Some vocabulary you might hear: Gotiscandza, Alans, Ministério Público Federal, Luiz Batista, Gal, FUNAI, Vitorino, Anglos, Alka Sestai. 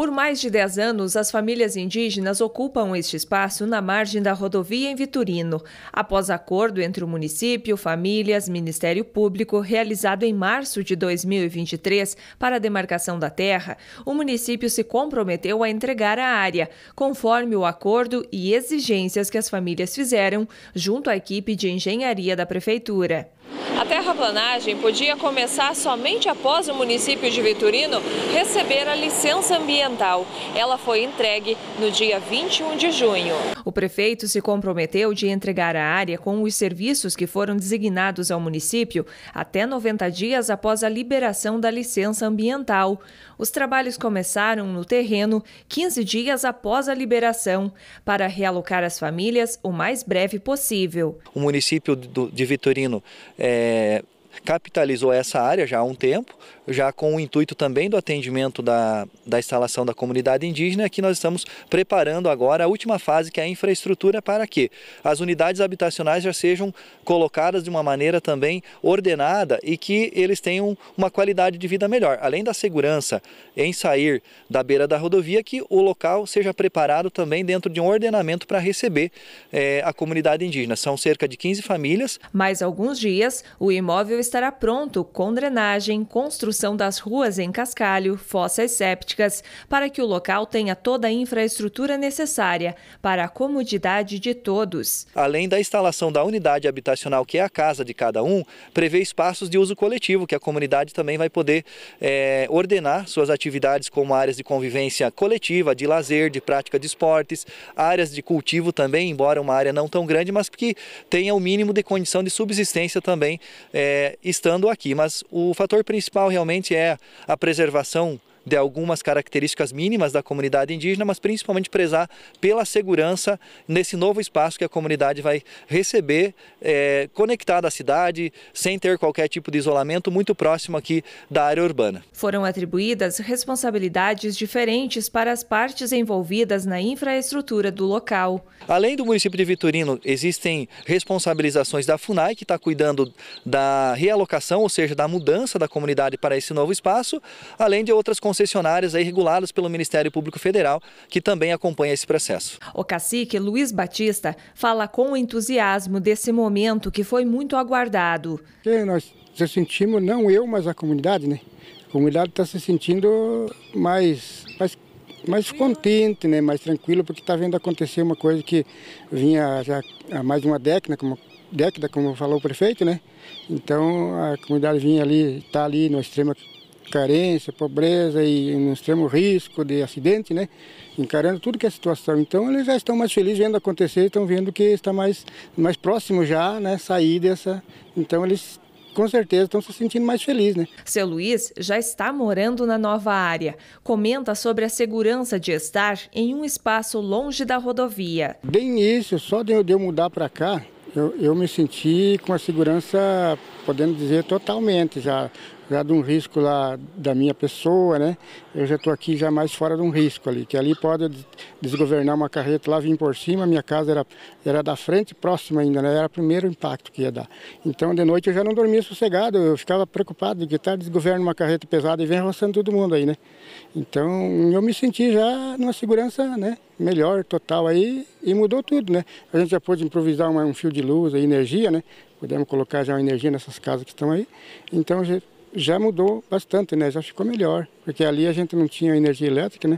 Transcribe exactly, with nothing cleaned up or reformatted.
Por mais de dez anos, as famílias indígenas ocupam este espaço na margem da rodovia em Vitorino. Após acordo entre o município, famílias, Ministério Público, realizado em março de dois mil e vinte e três para a demarcação da terra, o município se comprometeu a entregar a área, conforme o acordo e exigências que as famílias fizeram junto à equipe de engenharia da prefeitura. A terraplanagem podia começar somente após o município de Vitorino receber a licença ambiental. Ela foi entregue no dia vinte e um de junho. O prefeito se comprometeu de entregar a área com os serviços que foram designados ao município até noventa dias após a liberação da licença ambiental. Os trabalhos começaram no terreno quinze dias após a liberação, para realocar as famílias o mais breve possível. O município de Vitorino É, capitalizou essa área já há um tempo, já com o intuito também do atendimento da, da instalação da comunidade indígena, que nós estamos preparando agora a última fase, que é a infraestrutura, para que as unidades habitacionais já sejam colocadas de uma maneira também ordenada e que eles tenham uma qualidade de vida melhor, além da segurança em sair da beira da rodovia, que o local seja preparado também dentro de um ordenamento para receber é, a comunidade indígena. São cerca de quinze famílias. Mais alguns dias, o imóvel estará pronto, com drenagem, construção das ruas em cascalho, fossas sépticas, para que o local tenha toda a infraestrutura necessária para a comodidade de todos. Além da instalação da unidade habitacional, que é a casa de cada um, prevê espaços de uso coletivo, que a comunidade também vai poder é, ordenar suas atividades, como áreas de convivência coletiva, de lazer, de prática de esportes, áreas de cultivo também, embora uma área não tão grande, mas que tenha o mínimo de condição de subsistência também, é, estando aqui, mas o fator principal realmente é a preservação de algumas características mínimas da comunidade indígena, mas principalmente prezar pela segurança nesse novo espaço que a comunidade vai receber, é, conectada à cidade, sem ter qualquer tipo de isolamento, muito próximo aqui da área urbana. Foram atribuídas responsabilidades diferentes para as partes envolvidas na infraestrutura do local. Além do município de Vitorino, existem responsabilizações da FUNAI, que está cuidando da realocação, ou seja, da mudança da comunidade para esse novo espaço, além de outras concessionárias aí reguladas pelo Ministério Público Federal, que também acompanha esse processo. O cacique Luiz Batista fala com entusiasmo desse momento que foi muito aguardado. E nós se sentimos, não eu, mas a comunidade, né? A comunidade está se sentindo mais, mais, mais contente, né? Mais tranquila, porque está vendo acontecer uma coisa que vinha já há mais de uma década, como década, como falou o prefeito, né? Então a comunidade vinha ali, está ali no extremo carência, pobreza e um extremo risco de acidente, né? Encarando tudo que é a situação. Então eles já estão mais felizes vendo acontecer, estão vendo que está mais, mais próximo já, né? Sair dessa. Então eles com certeza estão se sentindo mais felizes, né? Seu Luiz já está morando na nova área. Comenta sobre a segurança de estar em um espaço longe da rodovia. Bem isso, só de eu mudar para cá, eu, eu me senti com a segurança, podendo dizer, totalmente já. Já de um risco lá da minha pessoa, né? Eu já estou aqui já mais fora de um risco ali, que ali pode desgovernar uma carreta lá, vir por cima, minha casa era, era da frente, próxima ainda, né? Era o primeiro impacto que ia dar. Então, de noite eu já não dormia sossegado, eu ficava preocupado de que tá desgoverno uma carreta pesada e vem roçando todo mundo aí, né? Então, eu me senti já numa segurança, né? Melhor, total aí, e mudou tudo, né? A gente já pôde improvisar uma, um fio de luz, aí, energia, né? Pudemos colocar já energia nessas casas que estão aí, então já... Já mudou bastante, né? Já ficou melhor, porque ali a gente não tinha energia elétrica, né?